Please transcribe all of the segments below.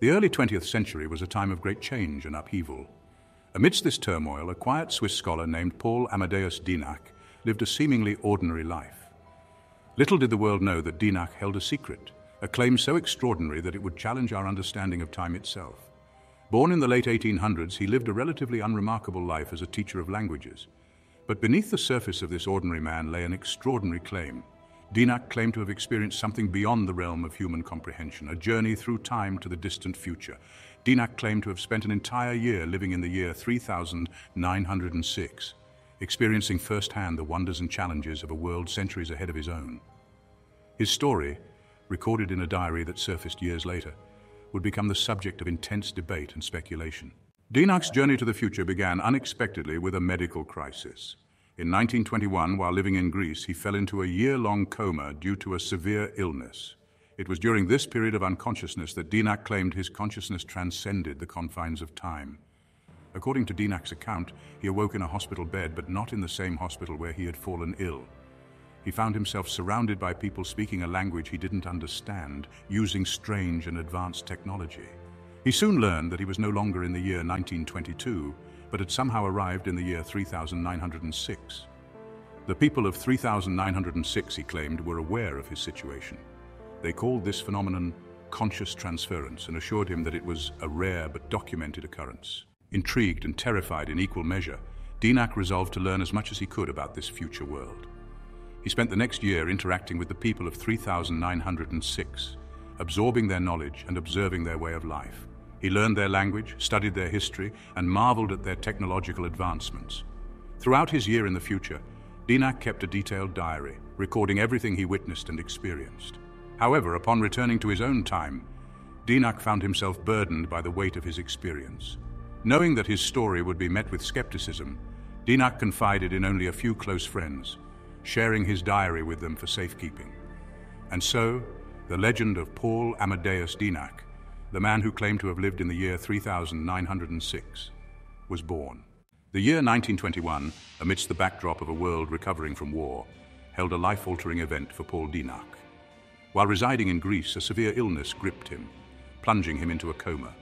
The early 20th century was a time of great change and upheaval. Amidst this turmoil, a quiet Swiss scholar named Paul Amadeus Dienach lived a seemingly ordinary life. Little did the world know that Dienach held a secret, a claim so extraordinary that it would challenge our understanding of time itself. Born in the late 1800s, he lived a relatively unremarkable life as a teacher of languages. But beneath the surface of this ordinary man lay an extraordinary claim. Dienach claimed to have experienced something beyond the realm of human comprehension, a journey through time to the distant future. Dienach claimed to have spent an entire year living in the year 3906, experiencing firsthand the wonders and challenges of a world centuries ahead of his own. His story, recorded in a diary that surfaced years later, would become the subject of intense debate and speculation. Dienach's journey to the future began unexpectedly with a medical crisis. In 1921, while living in Greece, he fell into a year-long coma due to a severe illness. It was during this period of unconsciousness that Dienach claimed his consciousness transcended the confines of time. According to Dienach's account, he awoke in a hospital bed, but not in the same hospital where he had fallen ill. He found himself surrounded by people speaking a language he didn't understand, using strange and advanced technology. He soon learned that he was no longer in the year 1922, but had somehow arrived in the year 3906. The people of 3906, he claimed, were aware of his situation. They called this phenomenon conscious transference and assured him that it was a rare but documented occurrence. Intrigued and terrified in equal measure, Dienach resolved to learn as much as he could about this future world. He spent the next year interacting with the people of 3906, absorbing their knowledge and observing their way of life. He learned their language, studied their history, and marveled at their technological advancements. Throughout his year in the future, Dienach kept a detailed diary, recording everything he witnessed and experienced. However, upon returning to his own time, Dienach found himself burdened by the weight of his experience. Knowing that his story would be met with skepticism, Dienach confided in only a few close friends, sharing his diary with them for safekeeping. And so, the legend of Paul Amadeus Dienach, the man who claimed to have lived in the year 3906, was born. The year 1921, amidst the backdrop of a world recovering from war, held a life-altering event for Paul Dienach. While residing in Greece, a severe illness gripped him, plunging him into a coma.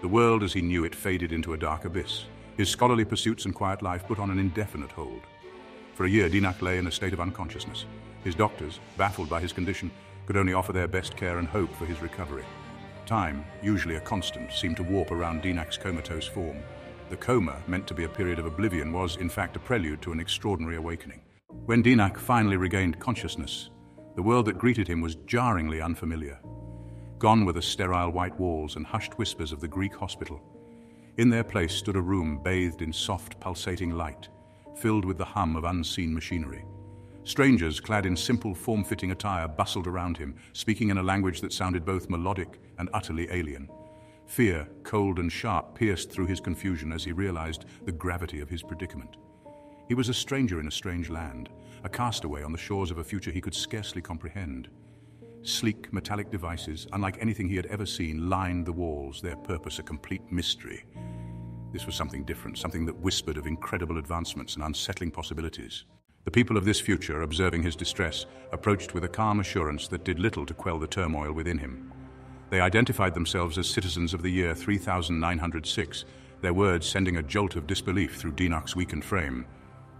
The world as he knew it faded into a dark abyss. His scholarly pursuits and quiet life put on an indefinite hold. For a year, Dienach lay in a state of unconsciousness. His doctors, baffled by his condition, could only offer their best care and hope for his recovery. Time, usually a constant, seemed to warp around Dienach's comatose form. The coma, meant to be a period of oblivion, was in fact a prelude to an extraordinary awakening. When Dienach finally regained consciousness, the world that greeted him was jarringly unfamiliar. Gone were the sterile white walls and hushed whispers of the Greek hospital. In their place stood a room bathed in soft, pulsating light, filled with the hum of unseen machinery. Strangers, clad in simple, form-fitting attire, bustled around him, speaking in a language that sounded both melodic and utterly alien. Fear, cold and sharp, pierced through his confusion as he realized the gravity of his predicament. He was a stranger in a strange land, a castaway on the shores of a future he could scarcely comprehend. Sleek, metallic devices, unlike anything he had ever seen, lined the walls, their purpose a complete mystery. This was something different, something that whispered of incredible advancements and unsettling possibilities. The people of this future, observing his distress, approached with a calm assurance that did little to quell the turmoil within him. They identified themselves as citizens of the year 3906, their words sending a jolt of disbelief through Dienach's weakened frame.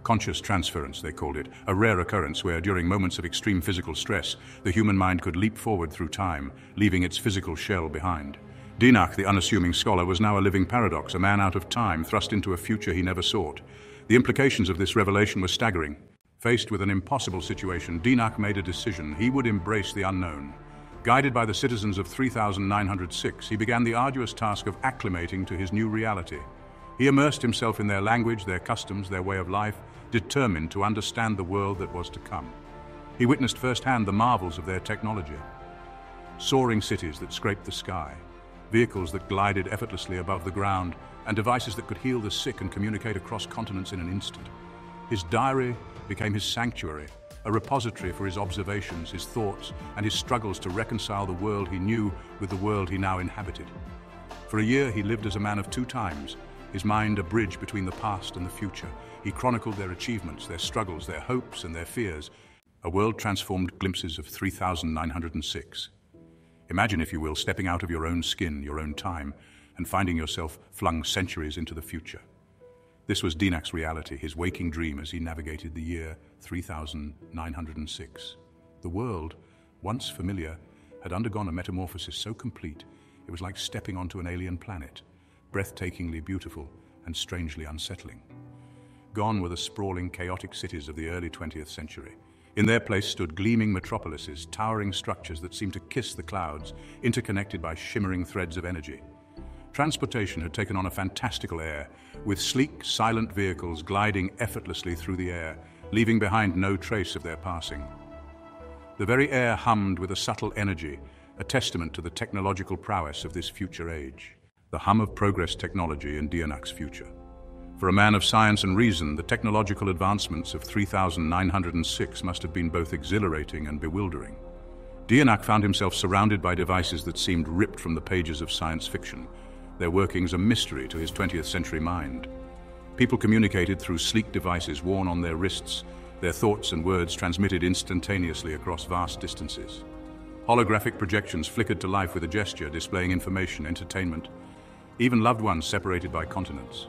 Conscious transference, they called it, a rare occurrence where, during moments of extreme physical stress, the human mind could leap forward through time, leaving its physical shell behind. Dienach, the unassuming scholar, was now a living paradox, a man out of time, thrust into a future he never sought. The implications of this revelation were staggering. Faced with an impossible situation, Dienach made a decision. He would embrace the unknown. Guided by the citizens of 3906, he began the arduous task of acclimating to his new reality. He immersed himself in their language, their customs, their way of life, determined to understand the world that was to come. He witnessed firsthand the marvels of their technology. Soaring cities that scraped the sky, vehicles that glided effortlessly above the ground, and devices that could heal the sick and communicate across continents in an instant. His diary became his sanctuary, a repository for his observations, his thoughts, and his struggles to reconcile the world he knew with the world he now inhabited. For a year, he lived as a man of two times, his mind a bridge between the past and the future. He chronicled their achievements, their struggles, their hopes, and their fears. A world transformed glimpses of 3906. Imagine, if you will, stepping out of your own skin, your own time, and finding yourself flung centuries into the future. This was Dienach's reality, his waking dream as he navigated the year 3906. The world, once familiar, had undergone a metamorphosis so complete it was like stepping onto an alien planet, breathtakingly beautiful and strangely unsettling. Gone were the sprawling, chaotic cities of the early 20th century. In their place stood gleaming metropolises, towering structures that seemed to kiss the clouds, interconnected by shimmering threads of energy. Transportation had taken on a fantastical air, with sleek, silent vehicles gliding effortlessly through the air, leaving behind no trace of their passing. The very air hummed with a subtle energy, a testament to the technological prowess of this future age. The hum of progress technology in Dienach's future. For a man of science and reason, the technological advancements of 3906 must have been both exhilarating and bewildering. Dienach found himself surrounded by devices that seemed ripped from the pages of science fiction, their workings a mystery to his 20th century mind. People communicated through sleek devices worn on their wrists, their thoughts and words transmitted instantaneously across vast distances. Holographic projections flickered to life with a gesture, displaying information, entertainment, even loved ones separated by continents.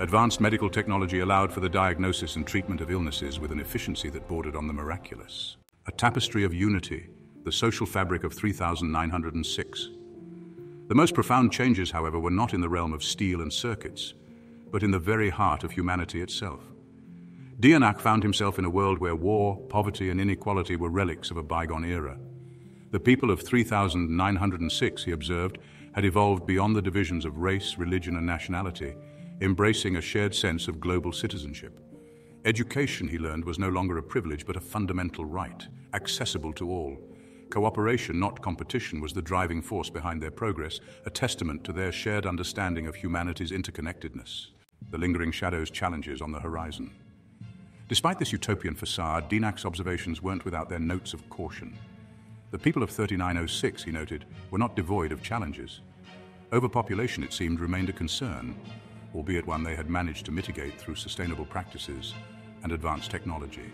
Advanced medical technology allowed for the diagnosis and treatment of illnesses with an efficiency that bordered on the miraculous. A tapestry of unity, the social fabric of 3906. The most profound changes, however, were not in the realm of steel and circuits, but in the very heart of humanity itself. Dienach found himself in a world where war, poverty, and inequality were relics of a bygone era. The people of 3906, he observed, had evolved beyond the divisions of race, religion, and nationality, embracing a shared sense of global citizenship. Education, he learned, was no longer a privilege but a fundamental right, accessible to all. Cooperation, not competition, was the driving force behind their progress, a testament to their shared understanding of humanity's interconnectedness. The lingering shadows, challenges on the horizon. Despite this utopian facade, Dienach's observations weren't without their notes of caution. The people of 3906, he noted, were not devoid of challenges. Overpopulation, it seemed, remained a concern, albeit one they had managed to mitigate through sustainable practices and advanced technology.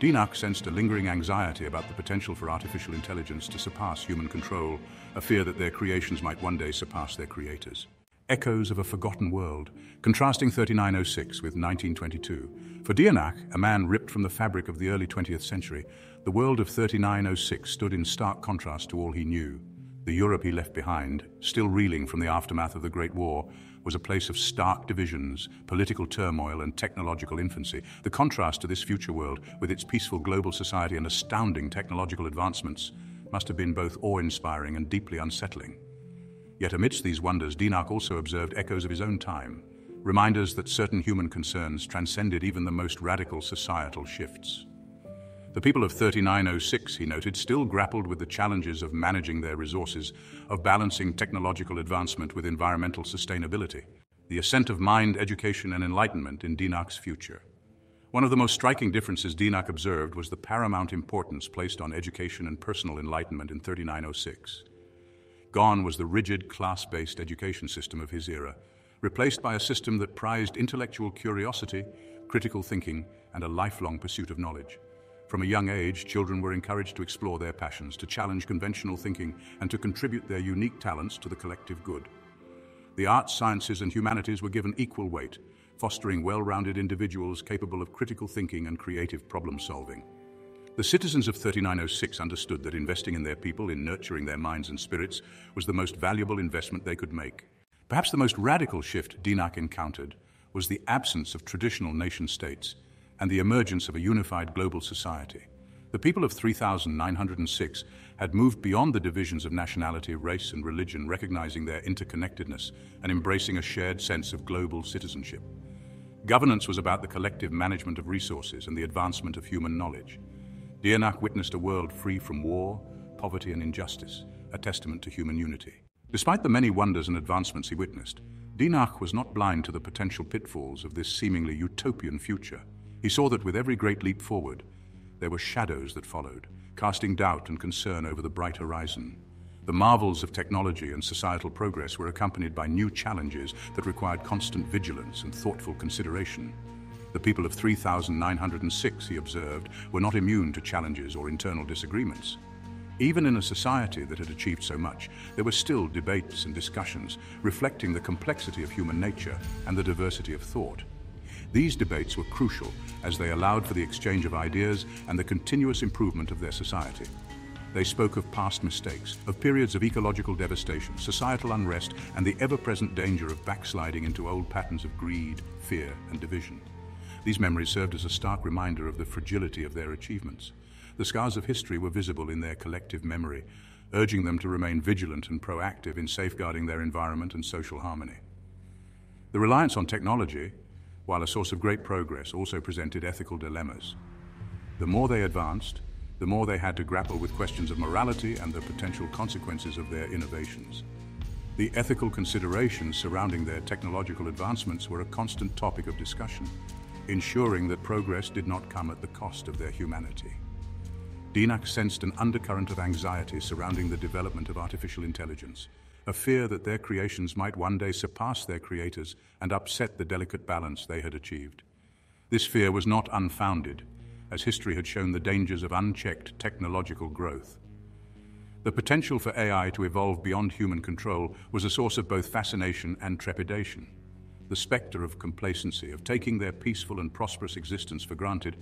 Dienach sensed a lingering anxiety about the potential for artificial intelligence to surpass human control, a fear that their creations might one day surpass their creators. Echoes of a forgotten world, contrasting 3906 with 1922. For Dienach, a man ripped from the fabric of the early 20th century, the world of 3906 stood in stark contrast to all he knew. The Europe he left behind, still reeling from the aftermath of the Great War, was a place of stark divisions, political turmoil, and technological infancy. The contrast to this future world, with its peaceful global society and astounding technological advancements, must have been both awe-inspiring and deeply unsettling. Yet amidst these wonders, Dienach also observed echoes of his own time, reminders that certain human concerns transcended even the most radical societal shifts. The people of 3906, he noted, still grappled with the challenges of managing their resources, of balancing technological advancement with environmental sustainability. The ascent of mind, education, and enlightenment in Dienach's future. One of the most striking differences Dienach observed was the paramount importance placed on education and personal enlightenment in 3906. Gone was the rigid, class-based education system of his era, replaced by a system that prized intellectual curiosity, critical thinking, and a lifelong pursuit of knowledge. From a young age, children were encouraged to explore their passions, to challenge conventional thinking, and to contribute their unique talents to the collective good. The arts, sciences, and humanities were given equal weight, fostering well-rounded individuals capable of critical thinking and creative problem-solving. The citizens of 3906 understood that investing in their people, in nurturing their minds and spirits, was the most valuable investment they could make. Perhaps the most radical shift Dienach encountered was the absence of traditional nation-states and the emergence of a unified global society. The people of 3906 had moved beyond the divisions of nationality, race, and religion, recognizing their interconnectedness and embracing a shared sense of global citizenship. Governance was about the collective management of resources and the advancement of human knowledge. Dienach witnessed a world free from war, poverty, and injustice, a testament to human unity. Despite the many wonders and advancements he witnessed, Dienach was not blind to the potential pitfalls of this seemingly utopian future. He saw that with every great leap forward, there were shadows that followed, casting doubt and concern over the bright horizon. The marvels of technology and societal progress were accompanied by new challenges that required constant vigilance and thoughtful consideration. The people of 3906, he observed, were not immune to challenges or internal disagreements. Even in a society that had achieved so much, there were still debates and discussions reflecting the complexity of human nature and the diversity of thought. These debates were crucial as they allowed for the exchange of ideas and the continuous improvement of their society. They spoke of past mistakes, of periods of ecological devastation, societal unrest, and the ever-present danger of backsliding into old patterns of greed, fear, and division. These memories served as a stark reminder of the fragility of their achievements. The scars of history were visible in their collective memory, urging them to remain vigilant and proactive in safeguarding their environment and social harmony. The reliance on technology, while a source of great progress, also presented ethical dilemmas. The more they advanced, the more they had to grapple with questions of morality and the potential consequences of their innovations. The ethical considerations surrounding their technological advancements were a constant topic of discussion, ensuring that progress did not come at the cost of their humanity. Dienach sensed an undercurrent of anxiety surrounding the development of artificial intelligence, a fear that their creations might one day surpass their creators and upset the delicate balance they had achieved. This fear was not unfounded, as history had shown the dangers of unchecked technological growth. The potential for AI to evolve beyond human control was a source of both fascination and trepidation. The specter of complacency, of taking their peaceful and prosperous existence for granted,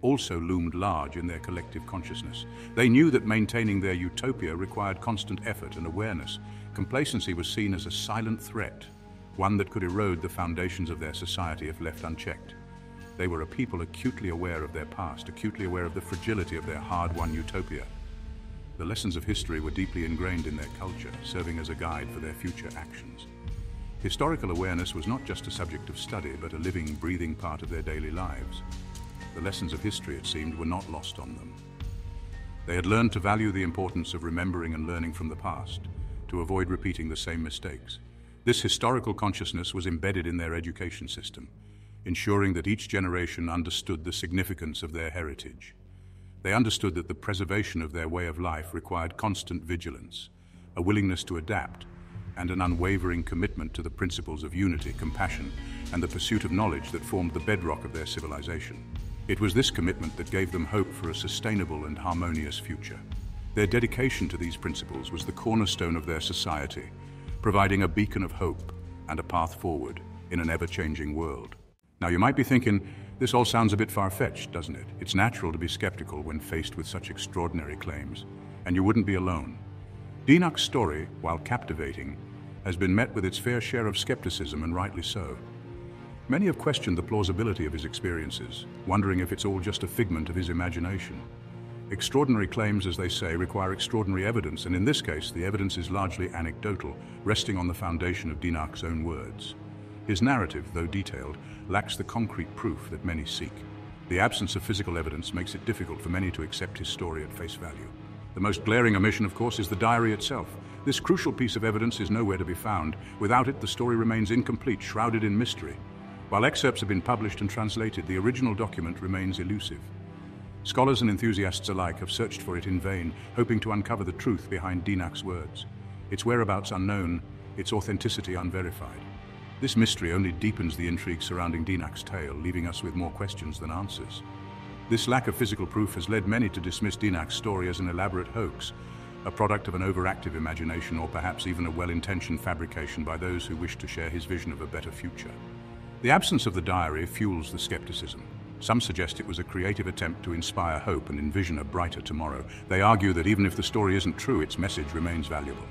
also loomed large in their collective consciousness. They knew that maintaining their utopia required constant effort and awareness. Complacency was seen as a silent threat, one that could erode the foundations of their society if left unchecked. They were a people acutely aware of their past, acutely aware of the fragility of their hard-won utopia. The lessons of history were deeply ingrained in their culture, serving as a guide for their future actions. Historical awareness was not just a subject of study, but a living, breathing part of their daily lives. The lessons of history, it seemed, were not lost on them. They had learned to value the importance of remembering and learning from the past, to avoid repeating the same mistakes. This historical consciousness was embedded in their education system, ensuring that each generation understood the significance of their heritage. They understood that the preservation of their way of life required constant vigilance, a willingness to adapt, and an unwavering commitment to the principles of unity, compassion, and the pursuit of knowledge that formed the bedrock of their civilization. It was this commitment that gave them hope for a sustainable and harmonious future. Their dedication to these principles was the cornerstone of their society, providing a beacon of hope and a path forward in an ever-changing world. Now, you might be thinking, this all sounds a bit far-fetched, doesn't it? It's natural to be skeptical when faced with such extraordinary claims, and you wouldn't be alone. Dienach's story, while captivating, has been met with its fair share of skepticism, and rightly so. Many have questioned the plausibility of his experiences, wondering if it's all just a figment of his imagination. Extraordinary claims, as they say, require extraordinary evidence, and in this case, the evidence is largely anecdotal, resting on the foundation of Dienach's own words. His narrative, though detailed, lacks the concrete proof that many seek. The absence of physical evidence makes it difficult for many to accept his story at face value. The most glaring omission, of course, is the diary itself. This crucial piece of evidence is nowhere to be found. Without it, the story remains incomplete, shrouded in mystery. While excerpts have been published and translated, the original document remains elusive. Scholars and enthusiasts alike have searched for it in vain, hoping to uncover the truth behind Dienach's words. Its whereabouts unknown, its authenticity unverified. This mystery only deepens the intrigue surrounding Dienach's tale, leaving us with more questions than answers. This lack of physical proof has led many to dismiss Dienach's story as an elaborate hoax, a product of an overactive imagination or perhaps even a well-intentioned fabrication by those who wish to share his vision of a better future. The absence of the diary fuels the skepticism. Some suggest it was a creative attempt to inspire hope and envision a brighter tomorrow. They argue that even if the story isn't true, its message remains valuable.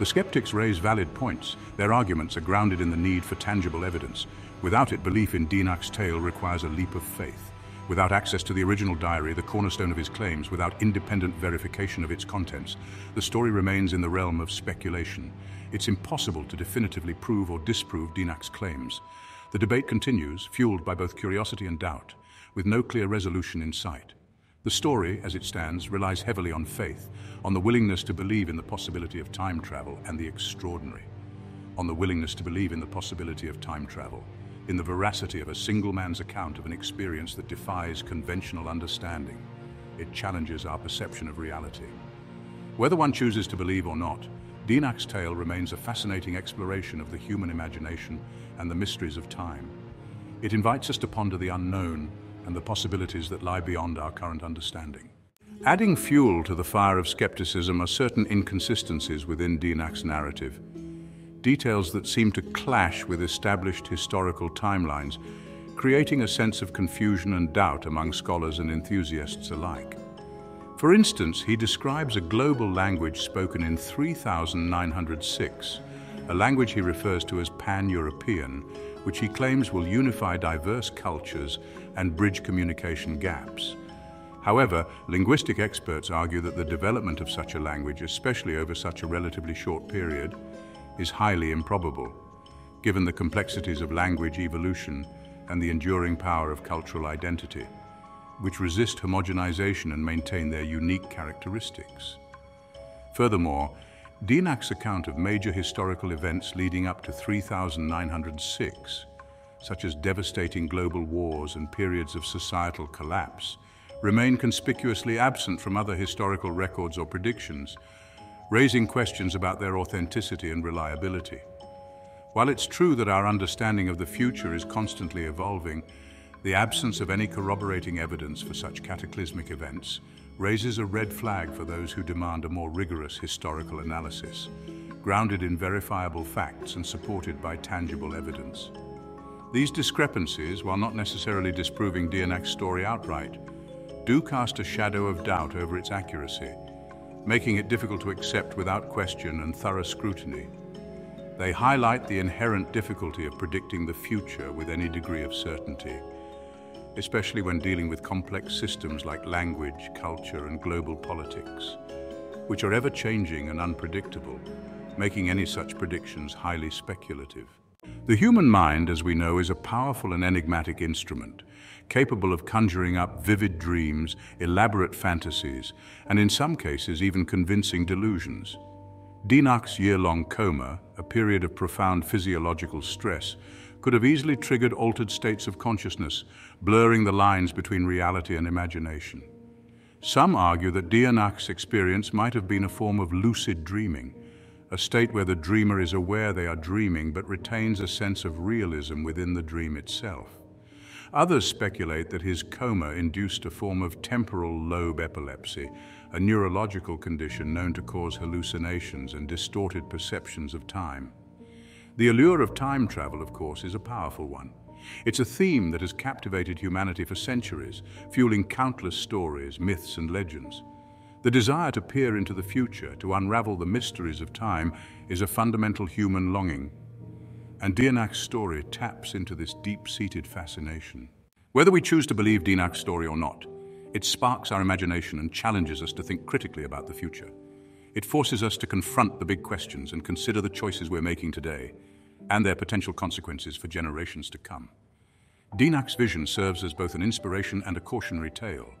The skeptics raise valid points. Their arguments are grounded in the need for tangible evidence. Without it, belief in Dienach's tale requires a leap of faith. Without access to the original diary, the cornerstone of his claims, without independent verification of its contents, the story remains in the realm of speculation. It's impossible to definitively prove or disprove Dienach's claims. The debate continues, fueled by both curiosity and doubt, with no clear resolution in sight. The story, as it stands, relies heavily on faith, on the willingness to believe in the possibility of time travel and the extraordinary, on the willingness to believe in the possibility of time travel, in the veracity of a single man's account of an experience that defies conventional understanding. It challenges our perception of reality. Whether one chooses to believe or not, Dienach's tale remains a fascinating exploration of the human imagination and the mysteries of time. It invites us to ponder the unknown and the possibilities that lie beyond our current understanding. Adding fuel to the fire of skepticism are certain inconsistencies within Dienach's narrative, details that seem to clash with established historical timelines, creating a sense of confusion and doubt among scholars and enthusiasts alike. For instance, he describes a global language spoken in 3906, a language he refers to as Pan-European, which he claims will unify diverse cultures and bridge communication gaps. However, linguistic experts argue that the development of such a language, especially over such a relatively short period, is highly improbable, given the complexities of language evolution and the enduring power of cultural identity, which resist homogenization and maintain their unique characteristics. Furthermore, Dienach's account of major historical events leading up to 3906, such as devastating global wars and periods of societal collapse, remain conspicuously absent from other historical records or predictions, raising questions about their authenticity and reliability. While it's true that our understanding of the future is constantly evolving, the absence of any corroborating evidence for such cataclysmic events raises a red flag for those who demand a more rigorous historical analysis, grounded in verifiable facts and supported by tangible evidence. These discrepancies, while not necessarily disproving Dienach's story outright, do cast a shadow of doubt over its accuracy, making it difficult to accept without question and thorough scrutiny. They highlight the inherent difficulty of predicting the future with any degree of certainty, especially when dealing with complex systems like language, culture, and global politics, which are ever-changing and unpredictable, making any such predictions highly speculative. The human mind, as we know, is a powerful and enigmatic instrument, capable of conjuring up vivid dreams, elaborate fantasies, and in some cases even convincing delusions. Dienach's year-long coma, a period of profound physiological stress, could have easily triggered altered states of consciousness, blurring the lines between reality and imagination. Some argue that Dienach's experience might have been a form of lucid dreaming, a state where the dreamer is aware they are dreaming but retains a sense of realism within the dream itself. Others speculate that his coma induced a form of temporal lobe epilepsy, a neurological condition known to cause hallucinations and distorted perceptions of time. The allure of time travel, of course, is a powerful one. It's a theme that has captivated humanity for centuries, fueling countless stories, myths, and legends. The desire to peer into the future, to unravel the mysteries of time, is a fundamental human longing. And Dienach's story taps into this deep-seated fascination. Whether we choose to believe Dienach's story or not, it sparks our imagination and challenges us to think critically about the future. It forces us to confront the big questions and consider the choices we're making today and their potential consequences for generations to come. Dienach's vision serves as both an inspiration and a cautionary tale.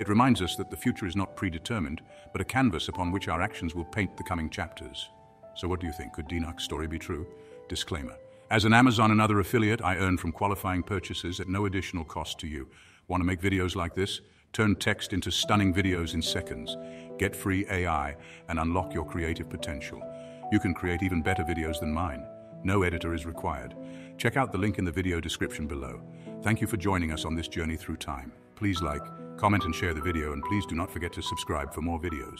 It reminds us that the future is not predetermined, but a canvas upon which our actions will paint the coming chapters. So what do you think? Could Dienach's story be true? Disclaimer. As an Amazon and other affiliate, I earn from qualifying purchases at no additional cost to you. Want to make videos like this? Turn text into stunning videos in seconds. Get free AI and unlock your creative potential. You can create even better videos than mine. No editor is required. Check out the link in the video description below. Thank you for joining us on this journey through time. Please like, comment and share the video, and please do not forget to subscribe for more videos.